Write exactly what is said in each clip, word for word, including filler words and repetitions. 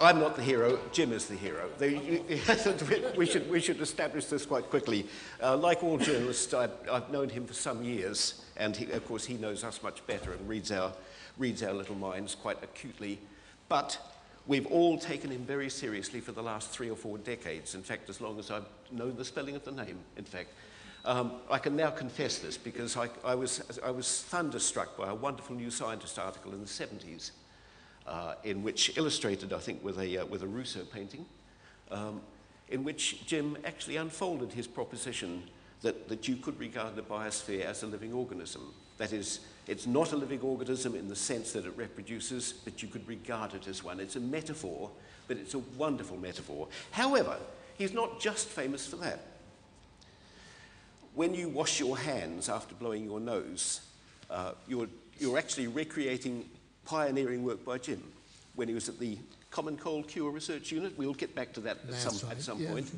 I'm not the hero, Jim is the hero. We should, we should establish this quite quickly. Uh, like all journalists, I've, I've known him for some years, and he, of course he knows us much better and reads our, reads our little minds quite acutely. But we've all taken him very seriously for the last three or four decades, in fact, as long as I've known the spelling of the name, in fact. Um, I can now confess this because I, I, was, I was thunderstruck by a wonderful New Scientist article in the seventies. Uh, in which illustrated, I think, with a, uh, with a Rousseau painting, um, in which Jim actually unfolded his proposition that, that you could regard the biosphere as a living organism. That is, it's not a living organism in the sense that it reproduces, but you could regard it as one. It's a metaphor, but it's a wonderful metaphor. However, he's not just famous for that. When you wash your hands after blowing your nose, uh, you're, you're actually recreating pioneering work by Jim when he was at the Common Cold Cure Research Unit. We'll get back to that at That's some, right. at some yeah. point.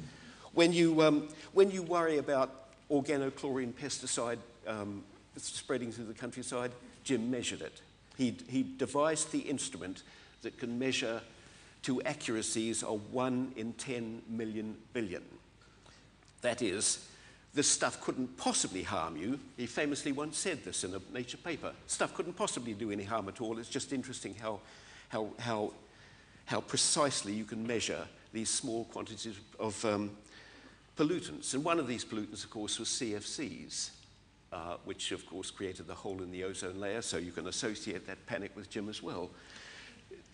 When you, um, when you worry about organochlorine pesticide um, spreading through the countryside, Jim measured it. He, he devised the instrument that can measure to accuracies of one in ten million billion. That is, this stuff couldn't possibly harm you. He famously once said this in a Nature paper. Stuff couldn't possibly do any harm at all. It's just interesting how, how, how, how precisely you can measure these small quantities of um, pollutants. And one of these pollutants, of course, was C F Cs, uh, which, of course, created the hole in the ozone layer, so you can associate that panic with Jim as well.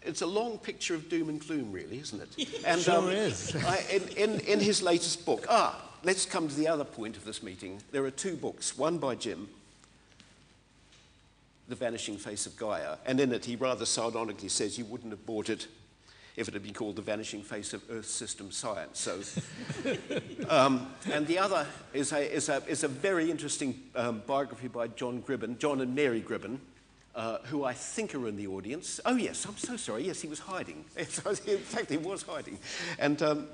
It's a long picture of doom and gloom, really, isn't it? And, sure um, is. I, in, in, in his latest book, ah, let's come to the other point of this meeting. There are two books, one by Jim, The Vanishing Face of Gaia, and in it he rather sardonically says you wouldn't have bought it if it had been called The Vanishing Face of Earth System Science. So, um, and the other is a, is a, is a very interesting um, biography by John Gribben, John and Mary Gribben, Uh, who I think are in the audience. Oh yes, I'm so sorry, yes, he was hiding. In fact, he was hiding. And um,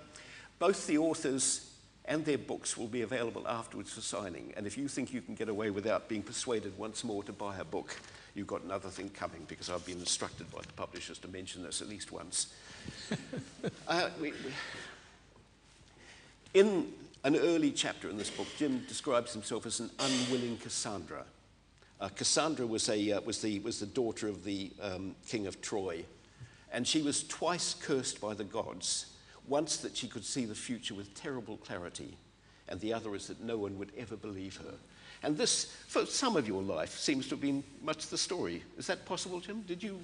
both the authors and their books will be available afterwards for signing. And if you think you can get away without being persuaded once more to buy a book, you've got another thing coming, because I've been instructed by the publishers to mention this at least once. uh, we, we. In an early chapter in this book, Jim describes himself as an unwilling Cassandra. Uh, Cassandra was, a, uh, was, the, was the daughter of the um, king of Troy, and she was twice cursed by the gods, once that she could see the future with terrible clarity, and the other is that no one would ever believe her. And this, for some of your life, seems to have been much the story. Is that possible, Jim? Did you,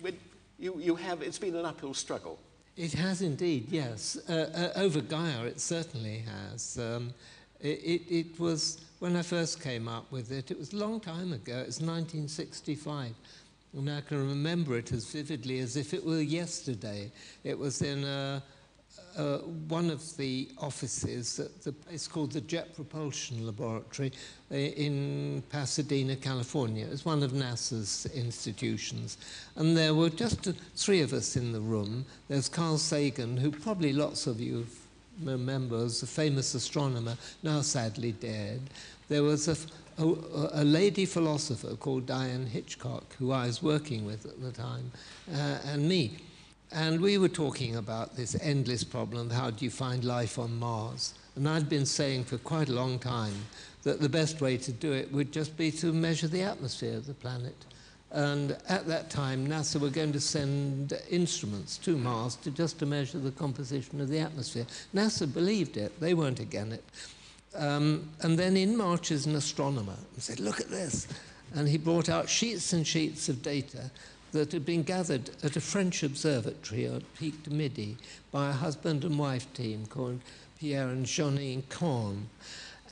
you, you have, it's been an uphill struggle. It has indeed, yes. Uh, uh, over Gaia, it certainly has. Um, It, it, it was, when I first came up with it, it was a long time ago, it was nineteen sixty-five, and I can remember it as vividly as if it were yesterday. It was in a, a, one of the offices at the place called the Jet Propulsion Laboratory in Pasadena, California. It was one of NASA's institutions, and there were just three of us in the room. There's Carl Sagan, who probably lots of you have remembers, a famous astronomer, now sadly dead. There was a, a, a lady philosopher called Diane Hitchcock, who I was working with at the time, uh, and me. And we were talking about this endless problem, how do you find life on Mars? And I'd been saying for quite a long time that the best way to do it would just be to measure the atmosphere of the planet. And at that time, NASA were going to send instruments to Mars to just to measure the composition of the atmosphere. NASA believed it. They weren't against it. Um, and then in marches an astronomer and said, look at this. And he brought out sheets and sheets of data that had been gathered at a French observatory at Pic du Midi by a husband and wife team called Pierre and Jeanine Connes.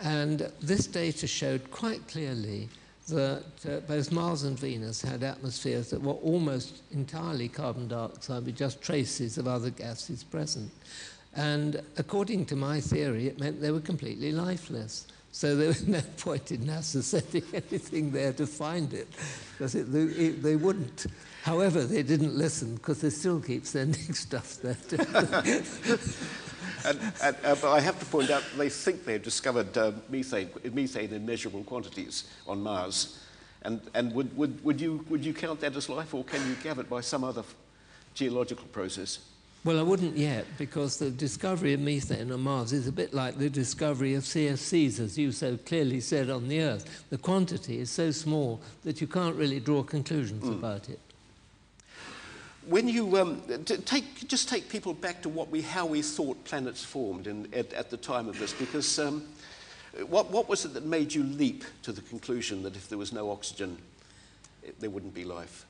And this data showed quite clearly that uh, both Mars and Venus had atmospheres that were almost entirely carbon dioxide with just traces of other gases present. And according to my theory, it meant they were completely lifeless. So there was no point in NASA sending anything there to find it, because it, it, they wouldn't. However, they didn't listen, because they still keep sending stuff there. and, and, uh, but I have to point out, they think they've discovered uh, methane, methane in measurable quantities on Mars. And, and would, would, would, you, would you count that as life, or can you gather it by some other geological process? Well, I wouldn't yet, because the discovery of methane on Mars is a bit like the discovery of C F Cs, as you so clearly said, on the Earth. The quantity is so small that you can't really draw conclusions mm. about it. When you um, take, just take people back to what we, how we thought planets formed in, at, at the time of this, because um, what, what was it that made you leap to the conclusion that if there was no oxygen, it, there wouldn't be life?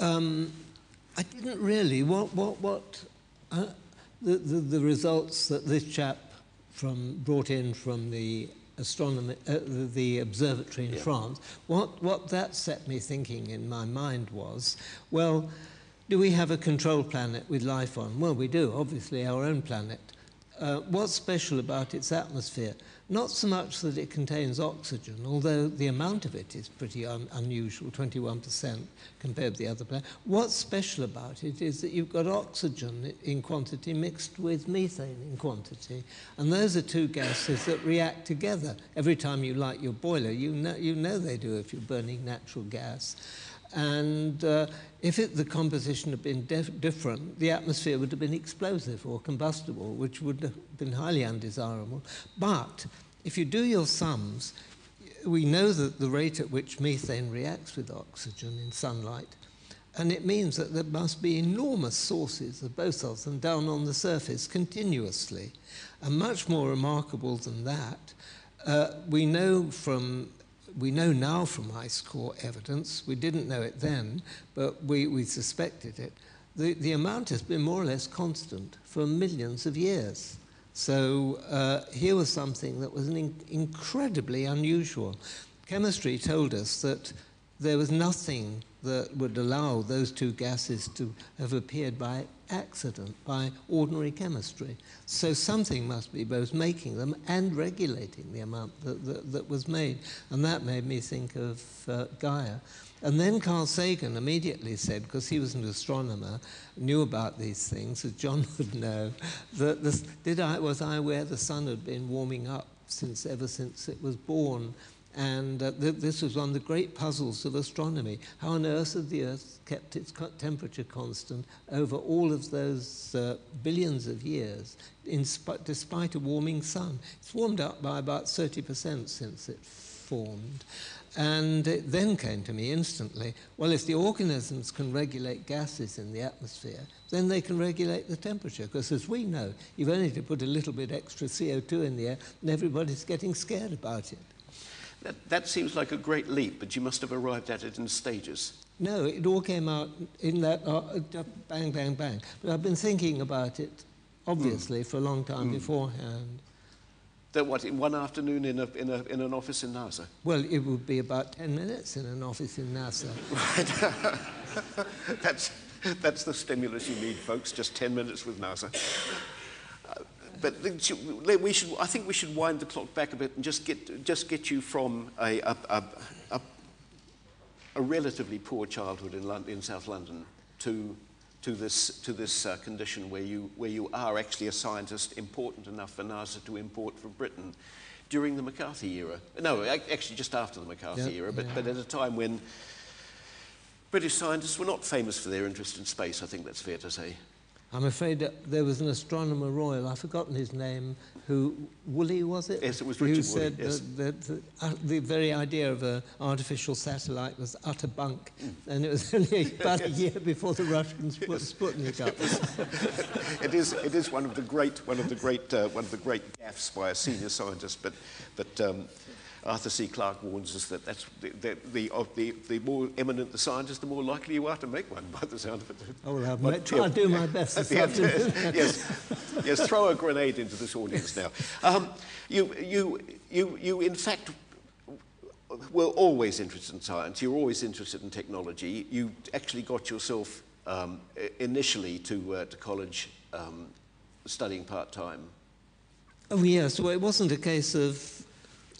Um, I didn't really. What, what, what, uh, the, the, the results that this chap from, brought in from the, astronomy, uh, the, the observatory in yeah. France, what, what that set me thinking in my mind was, well, do we have a control planet with life on? Well, we do, obviously, our own planet. Uh, what's special about its atmosphere? Not so much that it contains oxygen, although the amount of it is pretty un unusual, twenty-one percent compared to the other planet. What's special about it is that you've got oxygen in quantity mixed with methane in quantity, and those are two gases that react together. Every time you light your boiler, you know, you know they do if you're burning natural gas. And uh, if it, the composition had been different, the atmosphere would have been explosive or combustible, which would have been highly undesirable. But if you do your sums, we know that the rate at which methane reacts with oxygen in sunlight, and it means that there must be enormous sources of both of them down on the surface continuously. And much more remarkable than that, uh, we know from We know now from ice core evidence, we didn't know it then, but we, we suspected it, the, the amount has been more or less constant for millions of years. So uh, here was something that was an in incredibly unusual. Chemistry told us that there was nothing that would allow those two gases to have appeared by accident, by ordinary chemistry. So something must be both making them and regulating the amount that, that, that was made. And that made me think of uh, Gaia. And then Carl Sagan immediately said, because he was an astronomer, knew about these things, as John would know, that this, did I, was I aware the sun had been warming up since ever since it was born? And uh, th this was one of the great puzzles of astronomy. How on earth had the Earth kept its co temperature constant over all of those uh, billions of years, in sp despite a warming sun? It's warmed up by about thirty percent since it formed. And it then came to me instantly, well, if the organisms can regulate gases in the atmosphere, then they can regulate the temperature. Because as we know, you've only to put a little bit extra C O two in the air and everybody's getting scared about it. That, that seems like a great leap, but you must have arrived at it in stages. No, it all came out in that uh, bang, bang, bang. But I've been thinking about it, obviously, mm. for a long time mm. beforehand. That what, in one afternoon in, a, in, a, in an office in NASA? Well, it would be about ten minutes in an office in NASA. Right. that's, that's the stimulus you need, folks, just ten minutes with NASA. But we should, I think we should wind the clock back a bit and just get, just get you from a, a, a, a, a relatively poor childhood in, London, in South London to, to this, to this uh, condition where you, where you are actually a scientist important enough for NASA to import from Britain during the McCarthy era. No, actually just after the McCarthy yep, era, but, yeah. but at a time when British scientists were not famous for their interest in space, I think that's fair to say. I'm afraid that there was an astronomer royal, I've forgotten his name, who, Woolley was it? Yes, it was Richard Woolley, who said yes. that, that uh, the very idea of an artificial satellite was utter bunk, mm. and it was only about yes. a year before the Russians put yes. Sputnik up. it is, it is one of the great, one of the great, uh, one of the great gaffes by a senior scientist, but, but um, Arthur C. Clarke warns us that that's the, the, the, of the, the more eminent the scientist, the more likely you are to make one, by the sound of it. I will have but, try yeah, and do my best this afternoon. Yes, yes, throw a grenade into this audience now. Um, you, you, you, you, in fact, were always interested in science. You were always interested in technology. You actually got yourself um, initially to, uh, to college um, studying part-time. Oh, yes. Well, it wasn't a case of...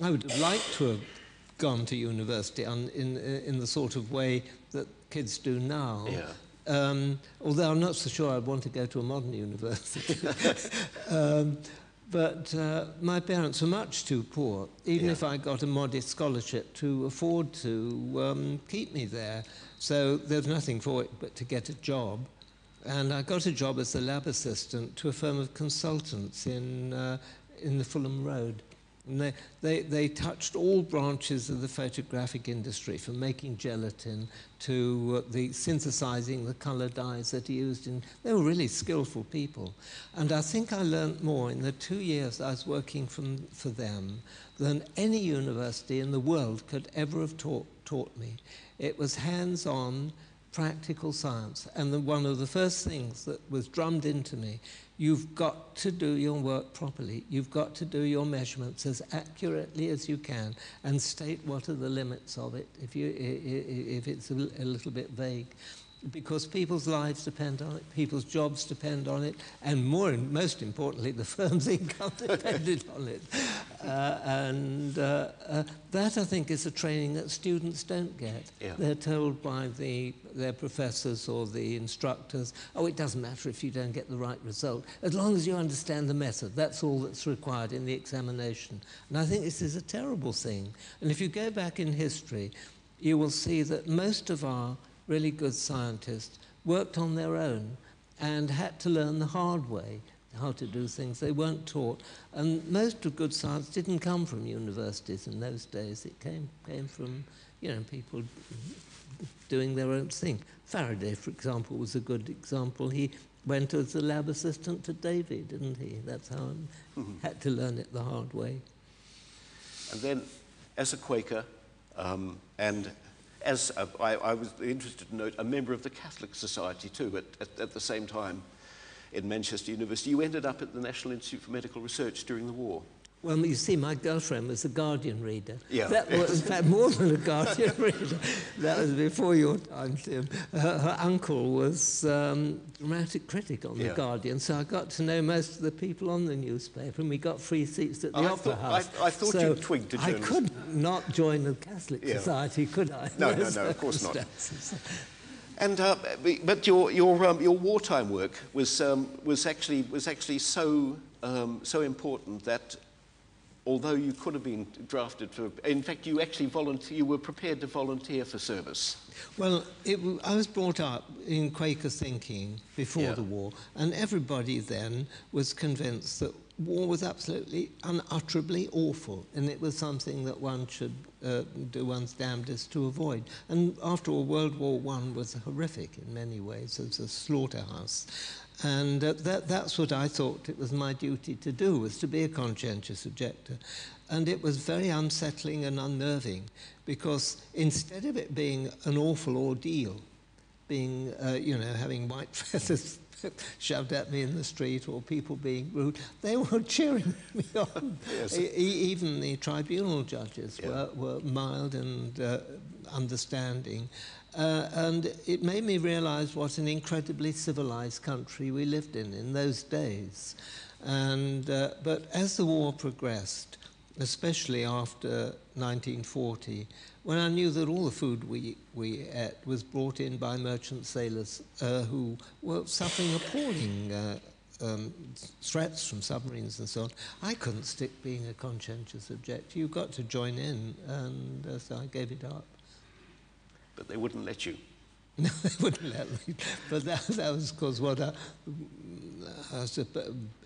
I would have liked to have gone to university on, in, in the sort of way that kids do now. Yeah. Um, although I'm not so sure I'd want to go to a modern university. um, but uh, my parents were much too poor, even yeah. if I got a modest scholarship, to afford to um, keep me there. So there's nothing for it but to get a job. And I got a job as a lab assistant to a firm of consultants in, uh, in the Fulham Road. And they, they, they touched all branches of the photographic industry, from making gelatin to uh, the synthesizing the color dyes that he used. In, they were really skillful people. And I think I learned more in the two years I was working from, for them than any university in the world could ever have taught, taught me. It was hands-on, practical science. And the, one of the first things that was drummed into me, you've got to do your work properly. You've got to do your measurements as accurately as you can and state what are the limits of it if, you, if it's a little bit vague. Because people's lives depend on it, people's jobs depend on it, and more, most importantly, the firm's income depended on it. Uh, and uh, uh, that, I think, is a training that students don't get. Yeah. They're told by the, their professors or the instructors, oh, it doesn't matter if you don't get the right result. As long as you understand the method, that's all that's required in the examination. And I think this is a terrible thing. And if you go back in history, you will see that most of our really good scientists worked on their own and had to learn the hard way how to do things. They weren't taught. And most of good science didn't come from universities in those days. It came, came from, you know, people doing their own thing. Faraday, for example, was a good example. He went as a lab assistant to Davy, didn't he? That's how he mm-hmm. had to learn it the hard way. And then, as a Quaker, um, and As uh, I, I was interested to note, a member of the Catholic Society too, at, at, at the same time in Manchester University. You ended up at the National Institute for Medical Research during the war. Well, you see, my girlfriend was a Guardian reader. Yeah. That was in fact more than a Guardian reader. That was before your time, Tim. Her, her uncle was um, a dramatic critic on yeah. the Guardian, so I got to know most of the people on the newspaper, and we got free seats at the I Opera thought, House. I, I thought so you twigged a journalist. I could not join the Catholic yeah. Society, could I? No, no, no, no of course not. And uh, but your your um, your wartime work was um, was actually was actually so um, so important that, although you could have been drafted for... In fact, you actually volunteer, you were prepared to volunteer for service. Well, it, I was brought up in Quaker thinking before yeah. the war, and everybody then was convinced that war was absolutely, unutterably awful, and it was something that one should uh, do one's damnedest to avoid. And after all, World War One was horrific in many ways. It was a slaughterhouse. And uh, that, that's what I thought it was my duty to do, was to be a conscientious objector. And it was very unsettling and unnerving, because instead of it being an awful ordeal, being, uh, you know, having white feathers shoved at me in the street or people being rude, they were cheering me on. Yes. E even the tribunal judges yeah. were, were mild and uh, understanding. Uh, and it made me realize what an incredibly civilized country we lived in in those days. And, uh, but as the war progressed, especially after nineteen forty, when I knew that all the food we, we ate was brought in by merchant sailors uh, who were suffering appalling uh, Um, threats from submarines and so on, I couldn't stick being a conscientious objector. You've got to join in, and uh, so I gave it up. But they wouldn't let you. No, they wouldn't let me. But that, that was, of course, what I, I was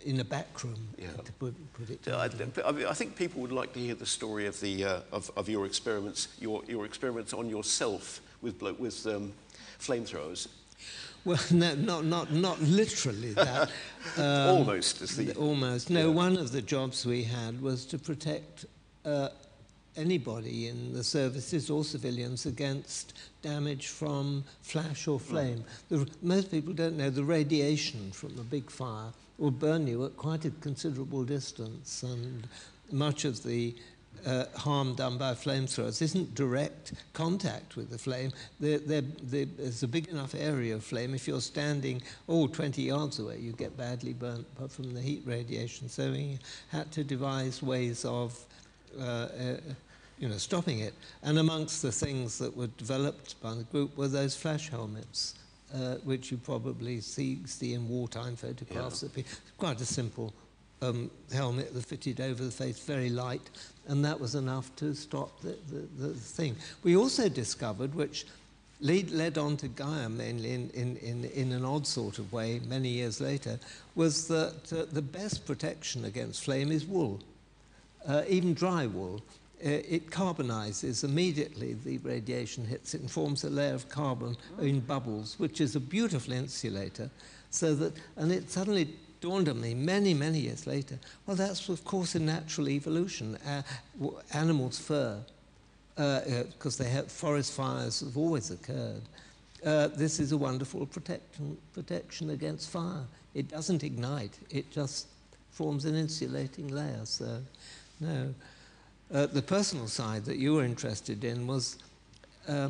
in a back room, yeah. to put, put it down. I, I, mean, I think people would like to hear the story of the uh, of, of your experiments, your your experiments on yourself with with um, flamethrowers. Well, no, not, not, not literally that. Um, almost. Is the, almost. No, yeah. One of the jobs we had was to protect uh, anybody in the services or civilians against damage from flash or flame. Mm. The, most people don't know the radiation from a big fire will burn you at quite a considerable distance, and much of the uh, harm done by flamethrowers isn't direct contact with the flame. They're, they're, they're, there's a big enough area of flame. If you're standing, oh, twenty yards away, you get badly burnt from the heat radiation. So we had to devise ways of uh, uh, you know, stopping it. And amongst the things that were developed by the group were those flash helmets, uh, which you probably see, see in wartime photographs. Yeah. Quite a simple um, helmet that fitted over the face, very light, and that was enough to stop the, the, the thing. We also discovered, which lead, led on to Gaia mainly in, in, in, in an odd sort of way many years later, was that uh, the best protection against flame is wool, uh, even dry wool. It carbonizes immediately. The radiation hits it and forms a layer of carbon in bubbles, which is a beautiful insulator. So that, and it suddenly dawned on me many, many years later, well, that's, of course, in natural evolution. Uh, animals' fur, because uh, they have forest fires have always occurred. Uh, this is a wonderful protection, protection against fire. It doesn't ignite. It just forms an insulating layer. So, no. Uh, the personal side that you were interested in was, uh,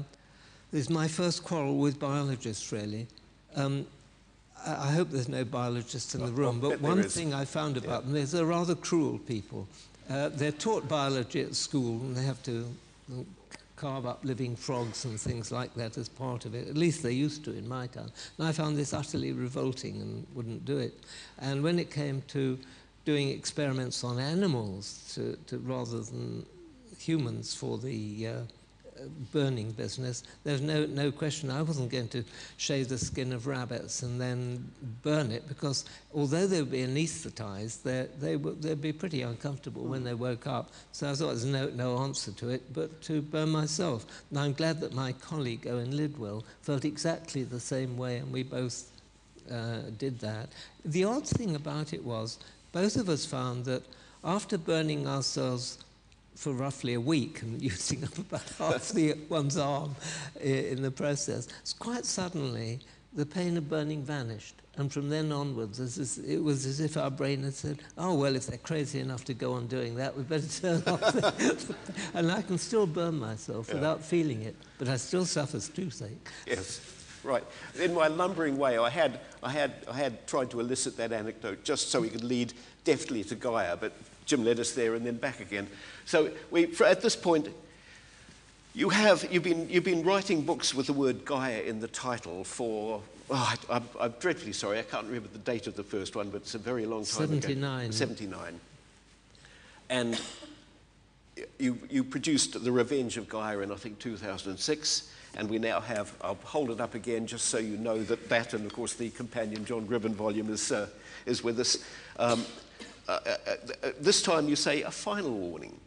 this is my first quarrel with biologists, really. Um, I, I hope there's no biologists in well, the room, well, but one thing I found about yeah. them is they're rather cruel people. Uh, they're taught biology at school, and they have to carve up living frogs and things like that as part of it. At least they used to in my time. And I found this utterly revolting and wouldn't do it. And when it came to doing experiments on animals to, to rather than humans for the uh, burning business, there's no, no question I wasn't going to shave the skin of rabbits and then burn it, because although they would be anesthetized, they would they'd be pretty uncomfortable mm. when they woke up. So I thought there's no, no answer to it but to burn myself. And I'm glad that my colleague, Owen Lidwell, felt exactly the same way, and we both uh, did that. The odd thing about it was, both of us found that after burning ourselves for roughly a week and using up about half the one's arm in the process, quite suddenly the pain of burning vanished. And from then onwards, it was as if our brain had said, oh, well, if they're crazy enough to go on doing that, we'd better turn off. And I can still burn myself yeah. without feeling it, but I still suffer toothache. Yes. Right. In my lumbering way, I had, I, had, I had tried to elicit that anecdote just so we could lead deftly to Gaia, but Jim led us there and then back again. So we, at this point, you have, you've, been, you've been writing books with the word Gaia in the title for, oh, I, I'm, I'm dreadfully sorry, I can't remember the date of the first one, but it's a very long time seventy-nine. Ago. seventy-nine. And you, you produced The Revenge of Gaia in, I think, two thousand six. And we now have, I'll hold it up again just so you know that that, and of course the companion John Gribben volume is, uh, is with us. Um, uh, uh, uh, this time you say a final warning.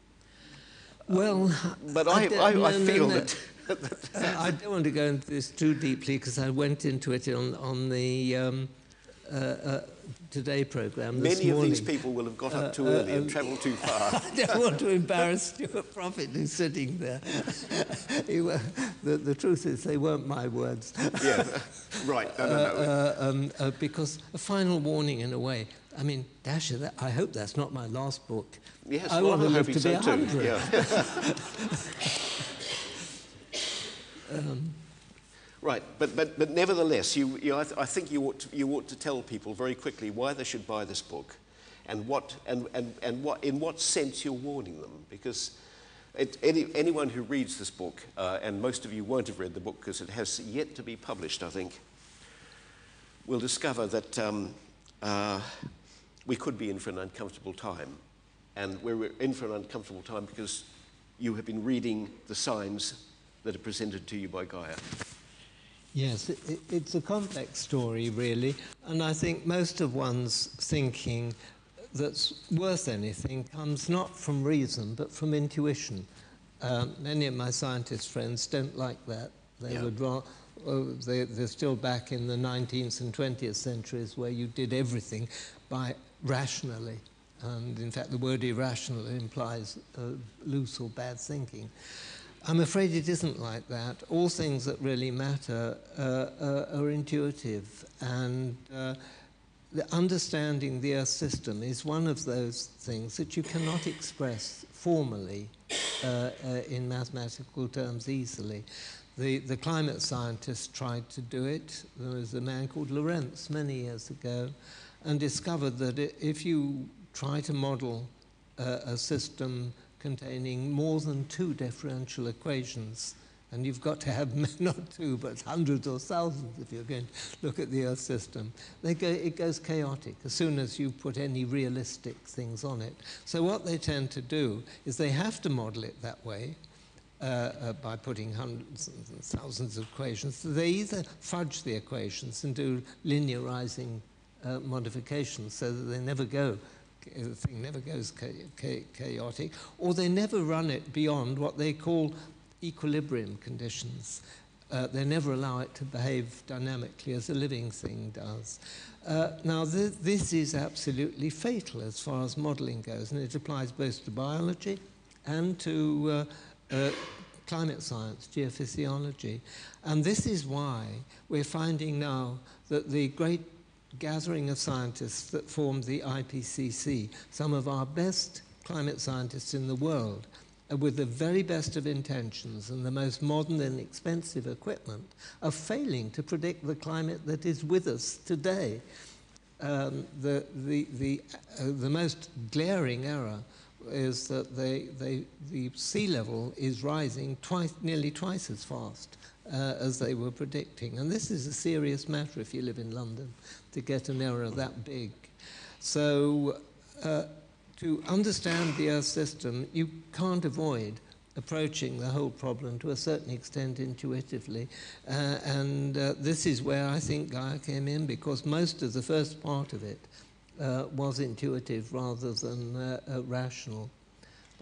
Well, um, but I, I, I, no, I feel no, no. that... uh, I don't want to go into this too deeply because I went into it on, on the um, uh, uh, Today programme this morning. Many of these people will have got uh, up too uh, early uh, and travelled too far. I don't want to embarrass Stuart Prophet, who's sitting there. he, uh, the, the truth is, they weren't my words. yeah, right. No, no, no. Uh, uh, um, uh, because a final warning, in a way. I mean, Dasher, that, I hope that's not my last book. Yes, I well, want I to hope live to so be one hundred. Yeah. um, Right, but, but, but nevertheless, you, you, I, th I think you ought, to, you ought to tell people very quickly why they should buy this book and, what, and, and, and what, in what sense you're warning them. Because it, any, anyone who reads this book, uh, and most of you won't have read the book because it has yet to be published, I think, will discover that um, uh, we could be in for an uncomfortable time. And we're in for an uncomfortable time because you have been reading the signs that are presented to you by Gaia. Yes, it, it's a complex story, really, and I think most of one's thinking that's worth anything comes not from reason, but from intuition. Um, many of my scientist friends don't like that. They yeah. would rather, oh, they, they're still back in the nineteenth and twentieth centuries where you did everything by rationally, and in fact the word irrational implies uh, loose or bad thinking. I'm afraid it isn't like that. All things that really matter uh, uh, are intuitive, and uh, the understanding the Earth system is one of those things that you cannot express formally uh, uh, in mathematical terms easily. The, the climate scientists tried to do it. There was a man called Lorenz many years ago and discovered that if you try to model uh, a system containing more than two differential equations, and you've got to have not two, but hundreds or thousands if you're going to look at the Earth system, they go, it goes chaotic as soon as you put any realistic things on it. So what they tend to do is they have to model it that way uh, uh, by putting hundreds and thousands of equations. So they either fudge the equations and do linearizing uh, modifications so that they never go the thing never goes chaotic, or they never run it beyond what they call equilibrium conditions. Uh, they never allow it to behave dynamically as a living thing does. Uh, now, th this is absolutely fatal as far as modeling goes, and it applies both to biology and to uh, uh, climate science, geophysiology. And this is why we're finding now that the great gathering of scientists that formed the I P C C, some of our best climate scientists in the world, with the very best of intentions and the most modern and expensive equipment, are failing to predict the climate that is with us today. Um, the, the, the, uh, the most glaring error is that they, they, the sea level is rising twice, nearly twice as fast Uh, as they were predicting. And this is a serious matter if you live in London, to get an error that big. So uh, to understand the Earth system, you can't avoid approaching the whole problem to a certain extent intuitively. Uh, and uh, this is where I think Gaia came in, because most of the first part of it uh, was intuitive rather than uh, uh, rational.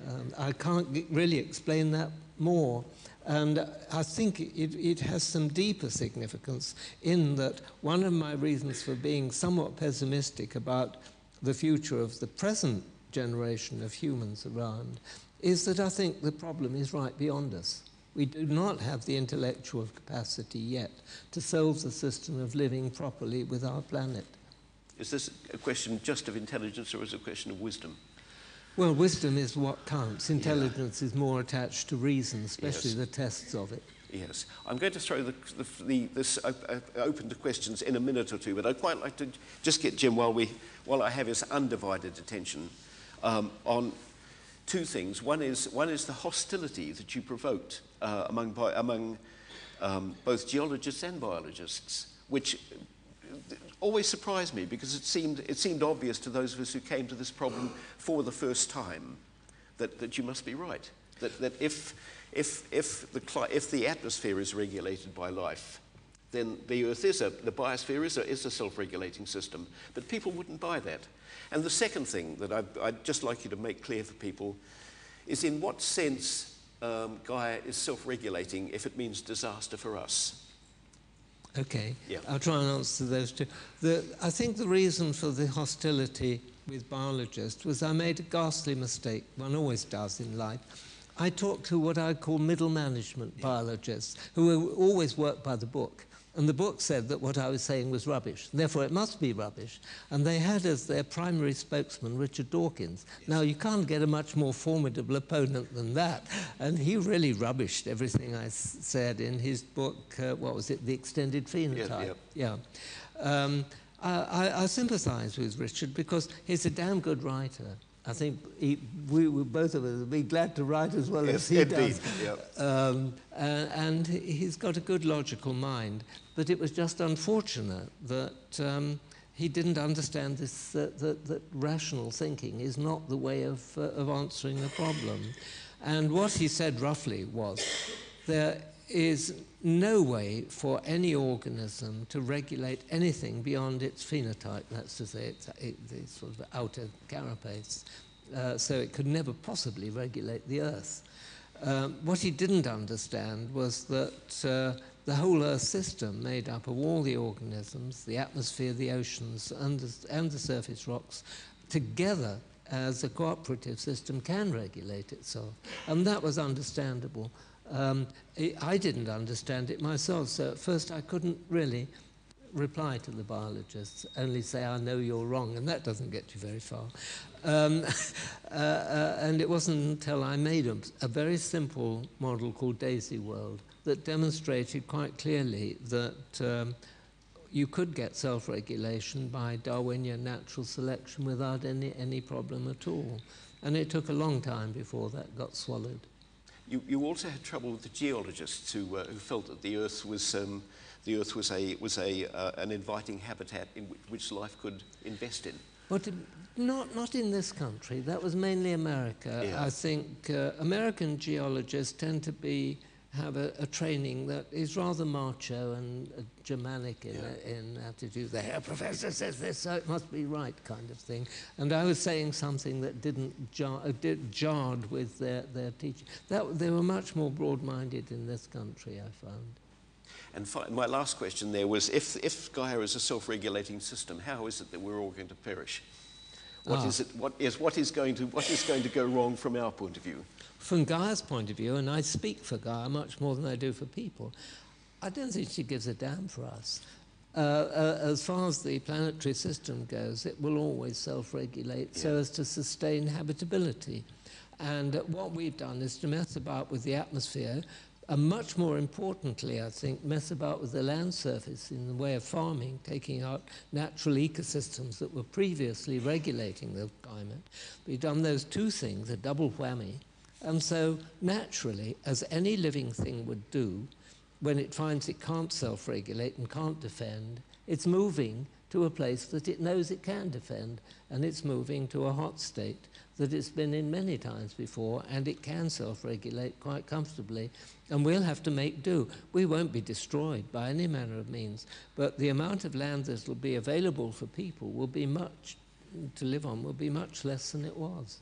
Um, I can't g really explain that more. And I think it, it has some deeper significance in that one of my reasons for being somewhat pessimistic about the future of the present generation of humans around is that I think the problem is right beyond us. We do not have the intellectual capacity yet to solve the system of living properly with our planet. Is this a question just of intelligence, or is it a question of wisdom? Well, wisdom is what counts. Intelligence yeah. is more attached to reason, especially yes. the tests of it. Yes. I'm going to throw the, the, the, this uh, uh, open to questions in a minute or two, but I'd quite like to just get Jim, while, we, while I have his undivided attention, um, on two things. One is, one is the hostility that you provoked uh, among, bi among um, both geologists and biologists, which always surprised me, because it seemed, it seemed obvious to those of us who came to this problem for the first time that, that you must be right, that, that if, if, if, the if the atmosphere is regulated by life, then the Earth is a, the biosphere is a, is a self-regulating system, but people wouldn't buy that. And the second thing that I'd, I'd just like you to make clear for people is in what sense um, Gaia is self-regulating if it means disaster for us. Okay, yeah. I'll try and answer those two. The, I think the reason for the hostility with biologists was I made a ghastly mistake, one always does in life. I talked to what I call middle management yeah. biologists, who always work by the book. And the book said that what I was saying was rubbish, therefore it must be rubbish. And they had as their primary spokesman Richard Dawkins. Yes. Now, you can't get a much more formidable opponent than that. And he really rubbished everything I s said in his book, uh, what was it, The Extended Phenotype. Yeah. yeah. yeah. Um, I, I, I sympathize with Richard because he's a damn good writer. I think he, we, we both of us would be glad to write as well yes, as he indeed. does. Yep. Um, and, and he's got a good logical mind. But it was just unfortunate that um, he didn't understand this, uh, that, that rational thinking is not the way of, uh, of answering the problem. And what he said roughly was, there is no way for any organism to regulate anything beyond its phenotype, that's to say its, its sort of outer carapace, uh, so it could never possibly regulate the Earth. Um, what he didn't understand was that uh, the whole Earth system, made up of all the organisms, the atmosphere, the oceans, and the, and the surface rocks, together as a cooperative system can regulate itself. And that was understandable. Um, I didn't understand it myself, so at first I couldn't really reply to the biologists, only say, I know you're wrong, and that doesn't get you very far. Um, uh, uh, and it wasn't until I made a, a very simple model called Daisy World that demonstrated quite clearly that um, you could get self-regulation by Darwinian natural selection without any, any problem at all. And it took a long time before that got swallowed. You, you also had trouble with the geologists who, uh, who felt that the Earth was um, the Earth was a was a uh, an inviting habitat in which, which life could invest in. But not not in this country. That was mainly America. Yeah. I think uh, American geologists tend to be have a, a training that is rather macho and uh, Germanic in, yeah. in attitude. The oh, professor says this, so it must be right, kind of thing. And I was saying something that didn't jar, uh, did, jarred with their, their teaching. That, they were much more broad-minded in this country, I found. And fi my last question there was, if, if Gaia is a self-regulating system, how is it that we're all going to perish? What, ah. is it, what, is, what, is going to, what is going to go wrong from our point of view? From Gaia's point of view, and I speak for Gaia much more than I do for people, I don't think she gives a damn for us. Uh, uh, as far as the planetary system goes, it will always self-regulate yeah. so as to sustain habitability. And uh, what we've done is to mess about with the atmosphere, and much more importantly, I think, mess about with the land surface in the way of farming, taking out natural ecosystems that were previously regulating the climate. We've done those two things, a double whammy. And so naturally, as any living thing would do, when it finds it can't self-regulate and can't defend, it's moving to a place that it knows it can defend, and it's moving to a hot state that it's been in many times before, and it can self-regulate quite comfortably, and we'll have to make do. We won't be destroyed by any manner of means, but the amount of land that will be available for people will be much, to live on will be much less than it was.